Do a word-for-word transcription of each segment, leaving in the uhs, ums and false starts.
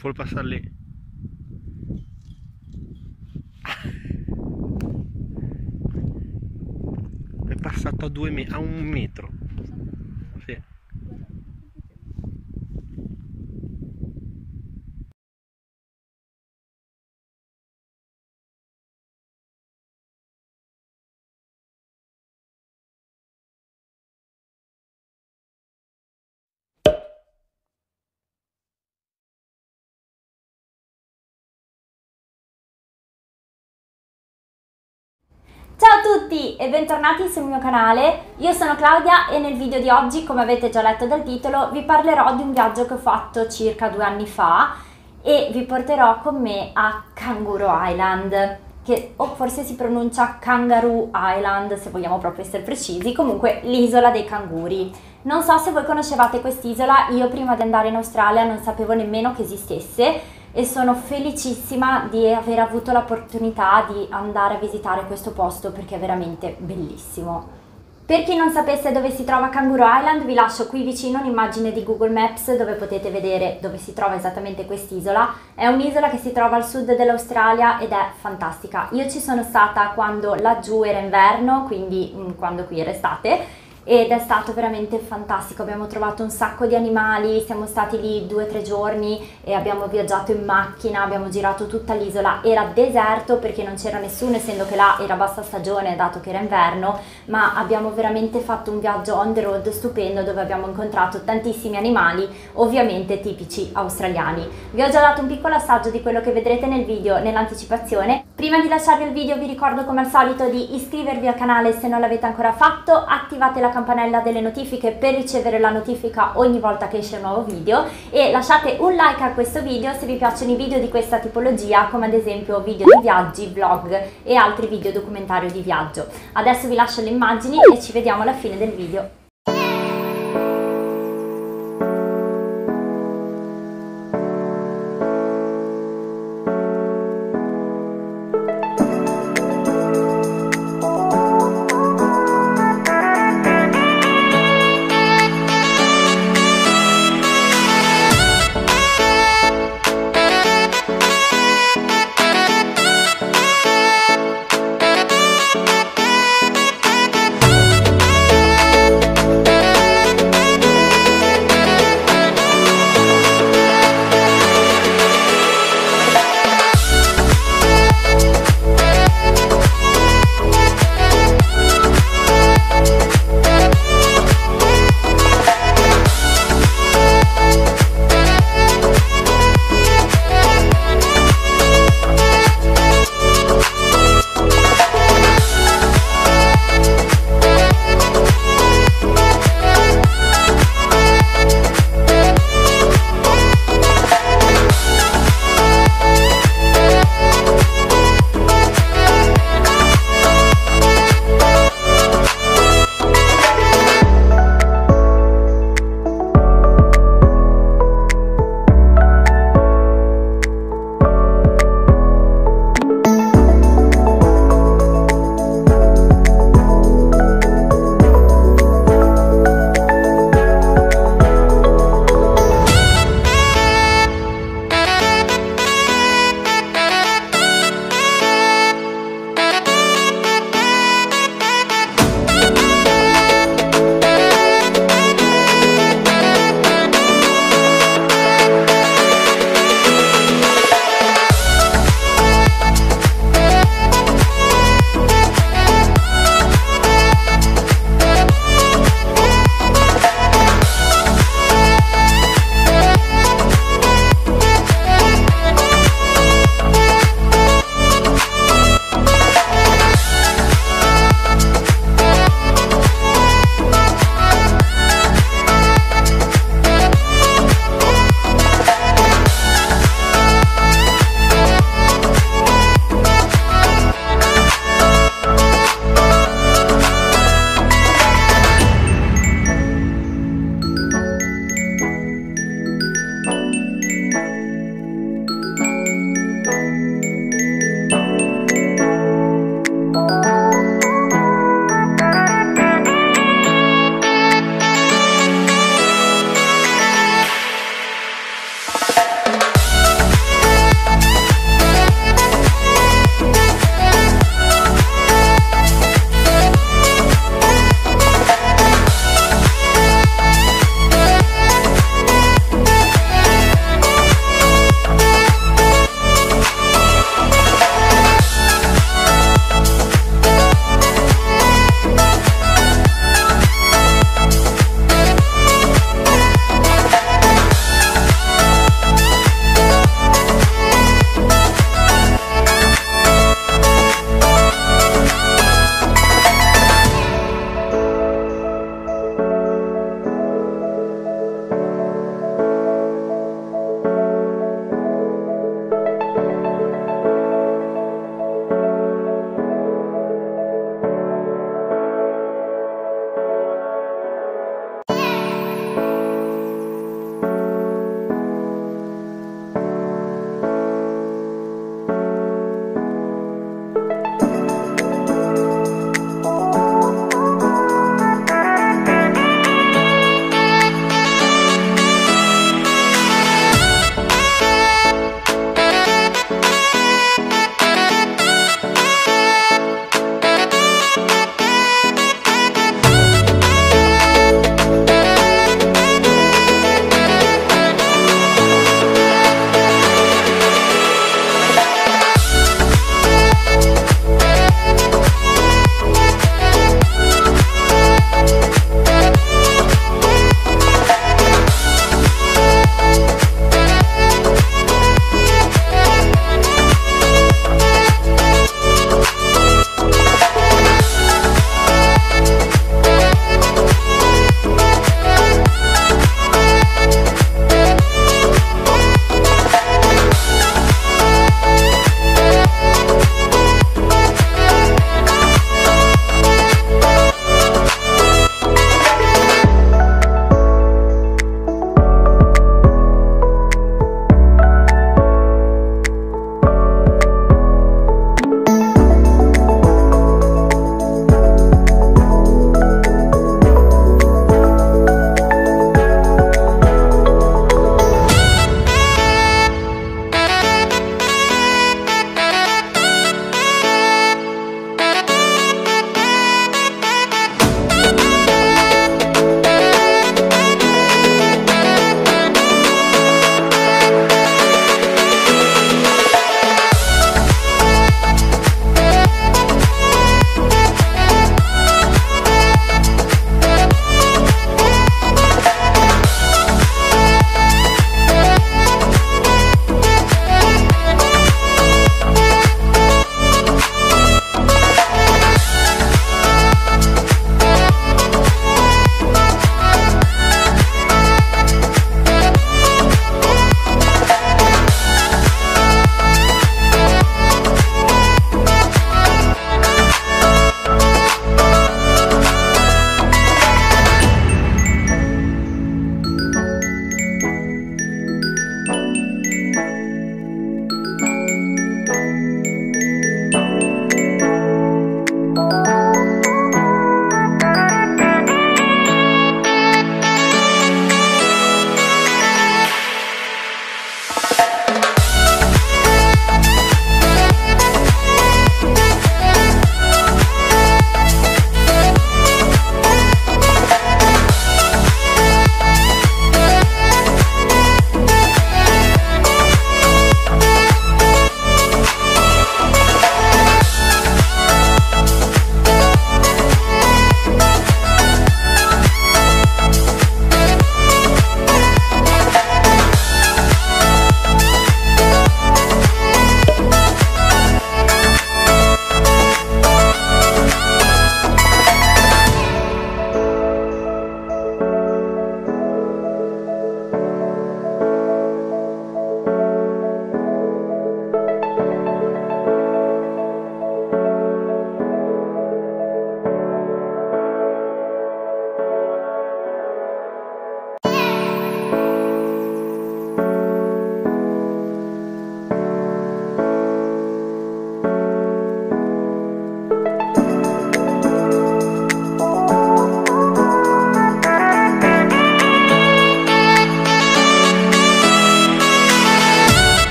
Vuol passare lì. È passato a due me a un metro. Sì. Ciao a tutti e bentornati sul mio canale, io sono Claudia e nel video di oggi, come avete già letto dal titolo, vi parlerò di un viaggio che ho fatto circa due anni fa e vi porterò con me a Kangaroo Island, che o forse si pronuncia Kangaroo Island se vogliamo proprio essere precisi, comunque l'isola dei canguri. Non so se voi conoscevate quest'isola, io prima di andare in Australia non sapevo nemmeno che esistesse e sono felicissima di aver avuto l'opportunità di andare a visitare questo posto perché è veramente bellissimo. Per chi non sapesse dove si trova Kangaroo Island, vi lascio qui vicino un'immagine di Google Maps dove potete vedere dove si trova esattamente quest'isola. È un'isola che si trova al sud dell'Australia ed è fantastica. Io ci sono stata quando laggiù era inverno, quindi quando qui era estate, ed è stato veramente fantastico. Abbiamo trovato un sacco di animali, siamo stati lì due o tre giorni e abbiamo viaggiato in macchina, abbiamo girato tutta l'isola. Era deserto perché non c'era nessuno, essendo che là era bassa stagione dato che era inverno, ma abbiamo veramente fatto un viaggio on the road stupendo dove abbiamo incontrato tantissimi animali, ovviamente tipici australiani. Vi ho già dato un piccolo assaggio di quello che vedrete nel video nell'anticipazione. Prima di lasciarvi il video vi ricordo come al solito di iscrivervi al canale se non l'avete ancora fatto, attivate la campanella delle notifiche per ricevere la notifica ogni volta che esce un nuovo video e lasciate un like a questo video se vi piacciono i video di questa tipologia, come ad esempio video di viaggi, vlog e altri video documentario di viaggio. Adesso vi lascio le immagini e ci vediamo alla fine del video.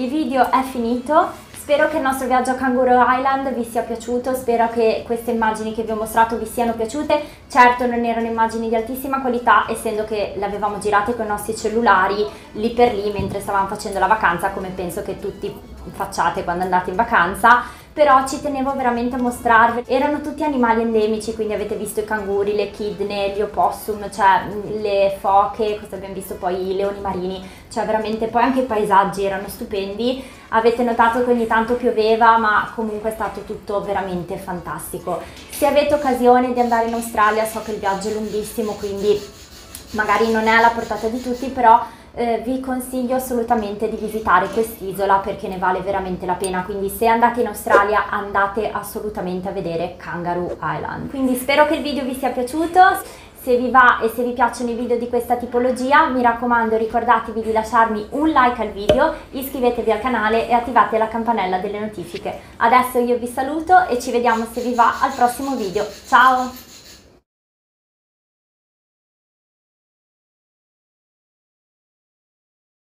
Il video è finito. Spero che il nostro viaggio a Kangaroo Island vi sia piaciuto, spero che queste immagini che vi ho mostrato vi siano piaciute. Certo non erano immagini di altissima qualità, essendo che le avevamo girate con i nostri cellulari lì per lì mentre stavamo facendo la vacanza, come penso che tutti facciate quando andate in vacanza, però ci tenevo veramente a mostrarvi. Erano tutti animali endemici, quindi avete visto i canguri, le echidne, gli opossum, cioè le foche, cosa abbiamo visto, poi i leoni marini, cioè veramente, poi anche i paesaggi erano stupendi. Avete notato che ogni tanto pioveva, ma comunque è stato tutto veramente fantastico. Se avete occasione di andare in Australia, so che il viaggio è lunghissimo, quindi magari non è alla portata di tutti, però Eh, vi consiglio assolutamente di visitare quest'isola perché ne vale veramente la pena. Quindi se andate in Australia andate assolutamente a vedere Kangaroo Island. Quindi spero che il video vi sia piaciuto. Se vi va e se vi piacciono i video di questa tipologia, mi raccomando, ricordatevi di lasciarmi un like al video, iscrivetevi al canale e attivate la campanella delle notifiche. Adesso io vi saluto e ci vediamo, se vi va, al prossimo video. Ciao!